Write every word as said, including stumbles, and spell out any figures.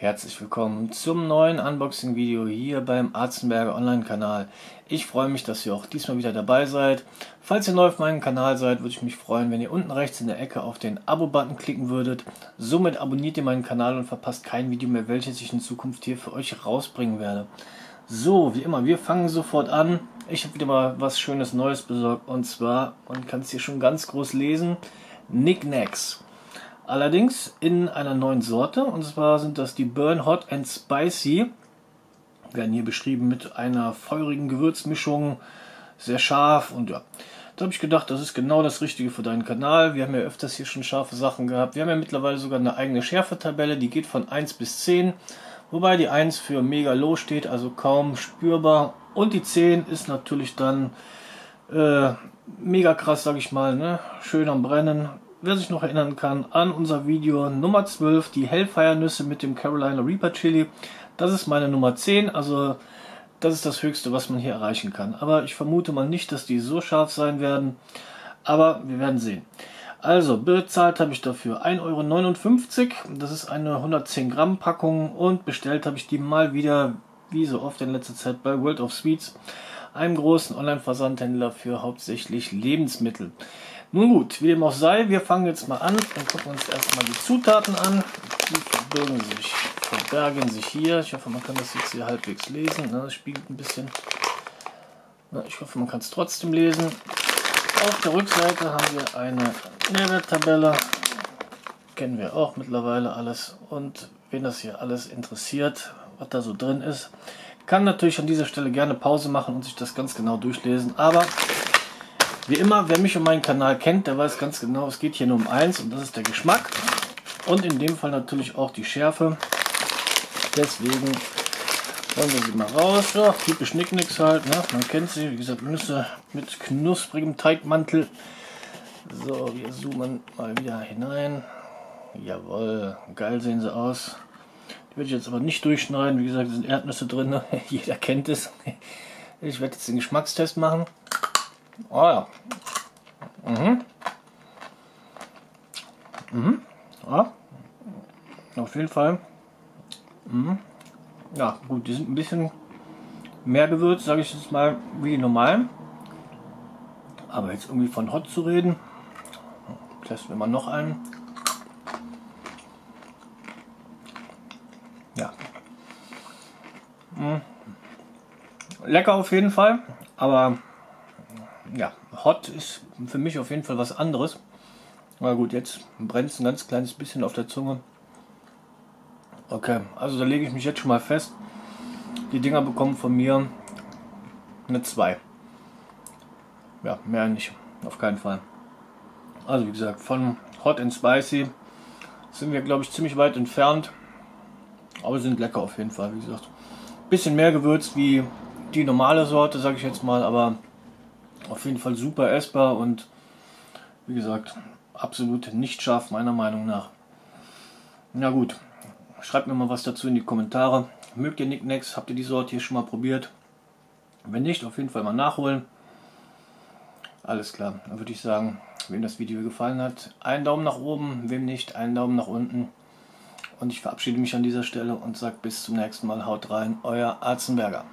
Herzlich willkommen zum neuen Unboxing-Video hier beim Atzenberger Online-Kanal. Ich freue mich, dass ihr auch diesmal wieder dabei seid. Falls ihr neu auf meinem Kanal seid, würde ich mich freuen, wenn ihr unten rechts in der Ecke auf den Abo-Button klicken würdet. Somit abonniert ihr meinen Kanal und verpasst kein Video mehr, welches ich in Zukunft hier für euch rausbringen werde. So, wie immer, wir fangen sofort an. Ich habe wieder mal was Schönes Neues besorgt und zwar, man kann es hier schon ganz groß lesen, NicNac's. Allerdings in einer neuen Sorte, und zwar sind das die Burn Hot and Spicy. Werden hier beschrieben mit einer feurigen Gewürzmischung, sehr scharf und ja. Da habe ich gedacht, das ist genau das Richtige für deinen Kanal. Wir haben ja öfters hier schon scharfe Sachen gehabt. Wir haben ja mittlerweile sogar eine eigene Schärfetabelle, die geht von eins bis zehn. Wobei die eins für mega low steht, also kaum spürbar. Und die zehn ist natürlich dann äh, mega krass, sage ich mal, ne? Schön am Brennen. Wer sich noch erinnern kann an unser Video Nummer zwölf, die Hellfire Nüsse mit dem Carolina Reaper Chili. Das ist meine Nummer zehn, also das ist das Höchste, was man hier erreichen kann. Aber ich vermute mal nicht, dass die so scharf sein werden, aber wir werden sehen. Also bezahlt habe ich dafür ein Euro neunundfünfzig, das ist eine hundertzehn Gramm Packung und bestellt habe ich die mal wieder, wie so oft in letzter Zeit, bei World of Sweets, einem großen Online-Versandhändler für hauptsächlich Lebensmittel. Nun gut, wie dem auch sei, wir fangen jetzt mal an und gucken uns erstmal die Zutaten an. Die verbergen sich, verbergen sich hier. Ich hoffe, man kann das jetzt hier halbwegs lesen. Das spiegelt ein bisschen. Ich hoffe, man kann es trotzdem lesen. Auf der Rückseite haben wir eine Nährwerttabelle. Kennen wir auch mittlerweile alles. Und wen das hier alles interessiert, was da so drin ist, kann natürlich an dieser Stelle gerne Pause machen und sich das ganz genau durchlesen. Aber wie immer, wer mich und meinen Kanal kennt, der weiß ganz genau, es geht hier nur um eins und das ist der Geschmack und in dem Fall natürlich auch die Schärfe. Deswegen holen wir sie mal raus. Ja, typisch NicNac's halt, ne? Man kennt sie, wie gesagt, Nüsse mit knusprigem Teigmantel. So, wir zoomen mal wieder hinein. Jawohl, geil sehen sie aus. Die werde ich jetzt aber nicht durchschneiden, wie gesagt, sind Erdnüsse drin, ne? Jeder kennt es. Ich werde jetzt den Geschmackstest machen. Oh ja. Mhm. Mhm. Ja. Auf jeden Fall. Mhm. Ja, gut, die sind ein bisschen mehr gewürzt, sage ich jetzt mal, wie die normalen. Aber jetzt irgendwie von Hot zu reden, testen wir mal noch einen. Ja. Mhm. Lecker auf jeden Fall, aber ja, Hot ist für mich auf jeden Fall was anderes. Na gut, jetzt brennt es ein ganz kleines bisschen auf der Zunge. Okay, also da lege ich mich jetzt schon mal fest. Die Dinger bekommen von mir eine zwei. Ja, mehr nicht, auf keinen Fall. Also wie gesagt, von Hot and Spicy sind wir, glaube ich, ziemlich weit entfernt. Aber sind lecker auf jeden Fall, wie gesagt. Bisschen mehr gewürzt wie die normale Sorte, sage ich jetzt mal, aber auf jeden Fall super essbar und wie gesagt, absolut nicht scharf meiner Meinung nach. Na gut, schreibt mir mal was dazu in die Kommentare. Mögt ihr NicNac's? Habt ihr die Sorte hier schon mal probiert? Wenn nicht, auf jeden Fall mal nachholen. Alles klar, dann würde ich sagen, wem das Video gefallen hat, einen Daumen nach oben, wem nicht, einen Daumen nach unten. Und ich verabschiede mich an dieser Stelle und sage bis zum nächsten Mal, haut rein, euer Atzenberger.